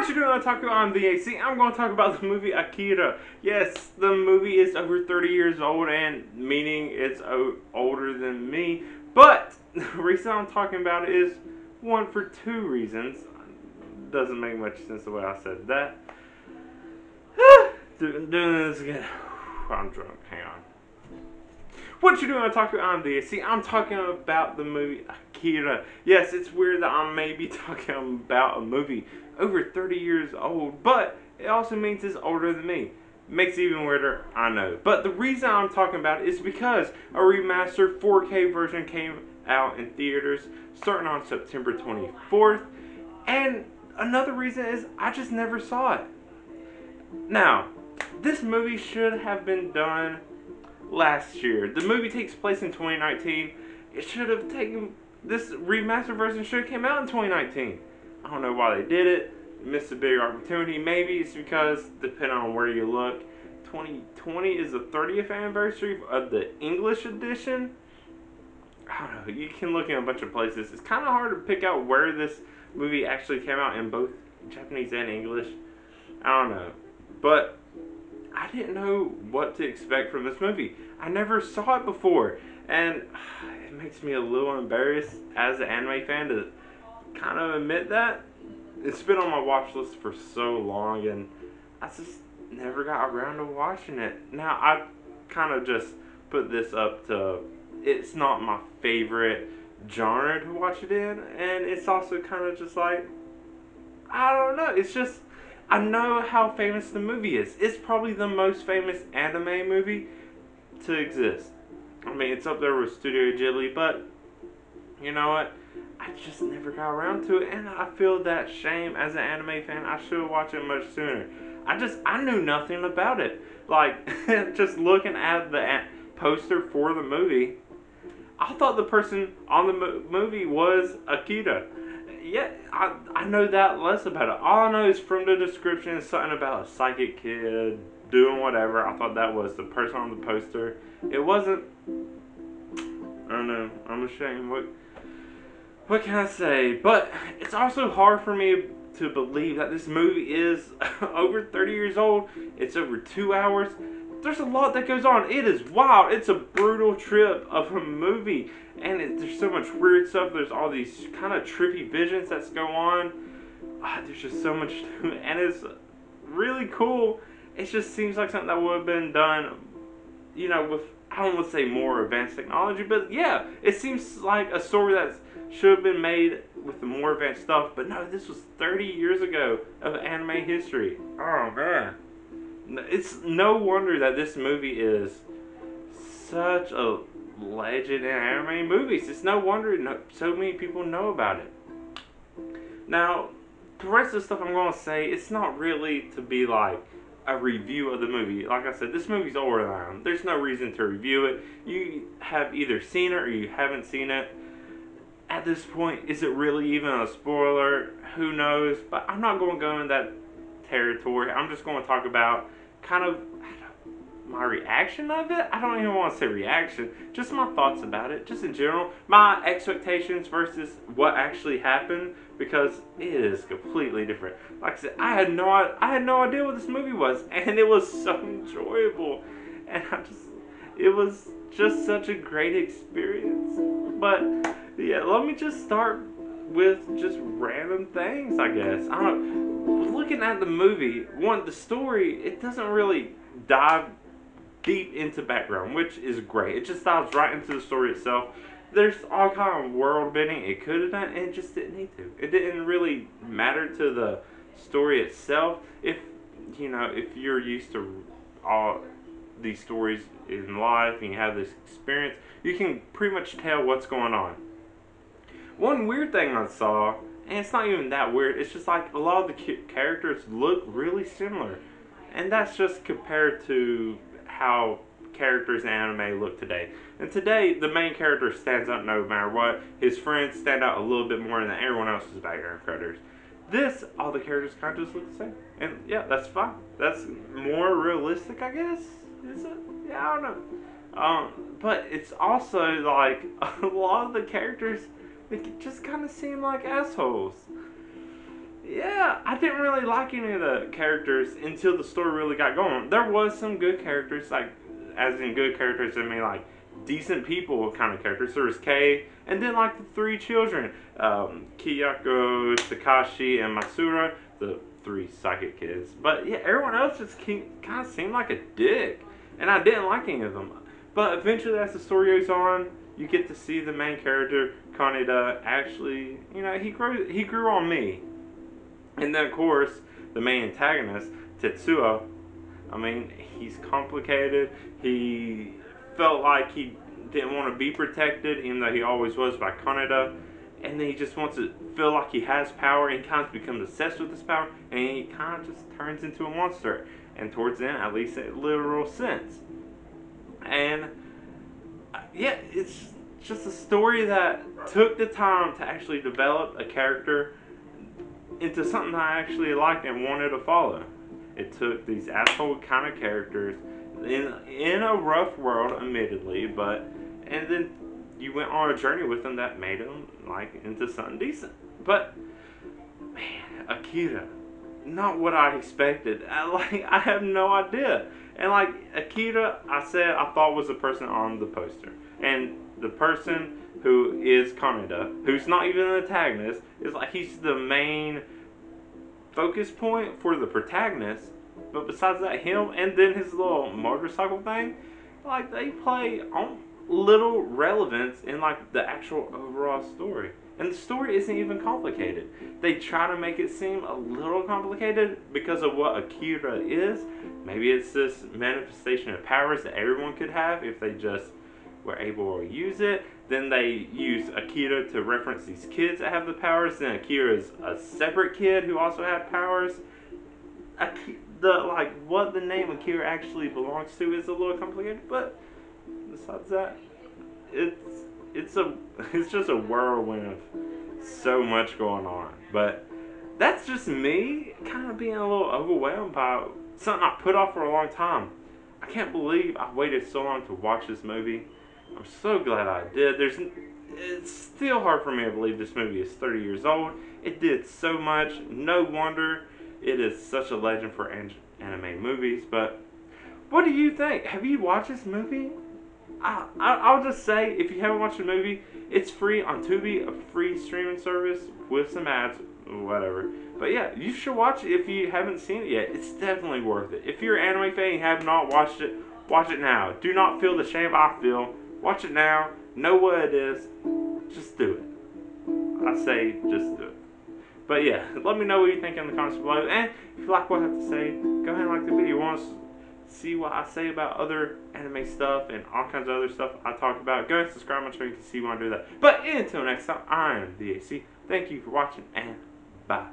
what you doing on Otaku? I'm the AC. I'm going to talk about the movie Akira. Yes, the movie is over 30 years old, and meaning it's older than me. But the reason I'm talking about it is one for two reasons. Doesn't make much sense the way I said that. Doing this again. I'm drunk. Hang on. What you doing on Otaku? I'm the AC. I'm talking about the movie Akira. Yes, it's weird that I may be talking about a movie over 30 years old, but it also means it's older than me. Makes it even weirder, I know. But the reason I'm talking about it is because a remastered 4K version came out in theaters starting on September 24th. And another reason is I just never saw it. Now, this movie should have been done last year. The movie takes place in 2019. It should have taken, this remastered version should have came out in 2019. I don't know why they did it. Missed a big opportunity. Maybe it's because, depending on where you look, 2020 is the 30th anniversary of the English edition. I don't know. You can look in a bunch of places. It's kind of hard to pick out where this movie actually came out in both Japanese and English. I don't know. But I didn't know what to expect from this movie. I never saw it before. And it makes me a little embarrassed as an anime fan to kind of admit that. It's been on my watch list for so long, and I just never got around to watching it. Now, I kind of just put this up to, it's not my favorite genre to watch it in, and it's also kind of just like, I don't know, it's just, I know how famous the movie is. It's probably the most famous anime movie to exist. I mean, it's up there with Studio Ghibli, but you know what? I just never got around to it, and I feel that shame as an anime fan. I should have watched it much sooner. I knew nothing about it. Like, just looking at the poster for the movie, I thought the person on the movie was Akira. Yeah, I know that less about it. All I know is from the description is something about a psychic kid doing whatever. I thought that was the person on the poster. It wasn't. I don't know. I'm ashamed. What can I say? But it's also hard for me to believe that this movie is over 30 years old. It's over 2 hours. There's a lot that goes on. It is wild. It's a brutal trip of a movie. And there's so much weird stuff. There's all these kind of trippy visions that's go on. There's just so much. And it's really cool. It just seems like something that would have been done, you know, with, I don't want to say more advanced technology, but yeah, it seems like a story that should have been made with the more advanced stuff, but no, this was 30 years ago of anime history. Oh man. It's no wonder that this movie is such a legend in anime movies. It's no wonder so many people know about it. Now, the rest of the stuff I'm going to say, it's not really to be like a review of the movie. Like I said, this movie's older than I am. There's no reason to review it. You have either seen it or you haven't seen it. At this point, is it really even a spoiler? Who knows? But I'm not going to go in that territory. I'm just going to talk about kind of my reaction of it. I don't even want to say reaction. Just my thoughts about it. Just in general. My expectations versus what actually happened. Because it is completely different. Like I said, I had no idea what this movie was. And it was so enjoyable. And it was just such a great experience. But yeah, let me just start with just random things, I guess. I don't know. Looking at the movie, the story, it doesn't really dive deep into background, which is great. It just dives right into the story itself. There's all kind of world bending it could have done, and it just didn't need to. It didn't really matter to the story itself. If you know, if you're used to all these stories in life and you have this experience, you can pretty much tell what's going on. One weird thing I saw, and it's not even that weird, it's just like a lot of the characters look really similar. And that's just compared to how characters in anime look today. And today, the main character stands out no matter what. His friends stand out a little bit more than everyone else's background characters. This, all the characters kind of just look the same. And yeah, that's fine. That's more realistic, I guess. Is it? Yeah, I don't know. But it's also like a lot of the characters, they just kind of seem like assholes. Yeah, I didn't really like any of the characters until the story really got going. There was some good characters, like, as in good characters, I mean, like, decent people kind of characters. There was Kei, and then, like, the three children, Kyoko, Takashi, and Masura, the three psychic kids. But, yeah, everyone else just kind of seemed like a dick, and I didn't like any of them. But eventually, as the story goes on, you get to see the main character, Kaneda, actually, you know, he grew on me. And then, of course, the main antagonist, Tetsuo, I mean, he's complicated. He felt like he didn't want to be protected, even though he always was, by Kaneda. And then he just wants to feel like he has power, and kind of becomes obsessed with this power, and he kind of just turns into a monster. And towards the end, at least in a literal sense. And, yeah, it's just a story that took the time to actually develop a character into something I actually liked and wanted to follow. It took these asshole kind of characters in a rough world, admittedly, but, and then you went on a journey with them that made them, like, into something decent. But, man, Akira, not what I expected. I have no idea. And, like, Akira, I thought was the person on the poster. And the person who is Kaneda, who's not even an antagonist, is like, he's the main focus point for the protagonist. But besides that, him and then his little motorcycle thing, like, they play on little relevance in, like, the actual overall story. And the story isn't even complicated. They try to make it seem a little complicated because of what Akira is. Maybe it's this manifestation of powers that everyone could have if they just were able to use it. Then they use Akira to reference these kids that have the powers. Then Akira is a separate kid who also had powers. Like, what the name Akira actually belongs to is a little complicated, but besides that, it's just a whirlwind of so much going on. But that's just me kind of being a little overwhelmed by something I put off for a long time. I can't believe I waited so long to watch this movie. I'm so glad I did. It's still hard for me to believe this movie is 30 years old. It did so much. No wonder it is such a legend for anime movies. But what do you think? Have you watched this movie? I'll just say, if you haven't watched the movie, it's free on Tubi, a free streaming service with some ads, whatever. But yeah, you should watch it if you haven't seen it yet. It's definitely worth it. If you're an anime fan and have not watched it, watch it now. Do not feel the shame I feel. Watch it now. Know what it is. Just do it. I say just do it. But yeah, let me know what you think in the comments below. And if you like what I have to say, go ahead and like the video. Once see what I say about other anime stuff and all kinds of other stuff I talk about, go and subscribe. I'm sure you can see when I do that. But until next time, I am DAC. Thank you for watching, and bye.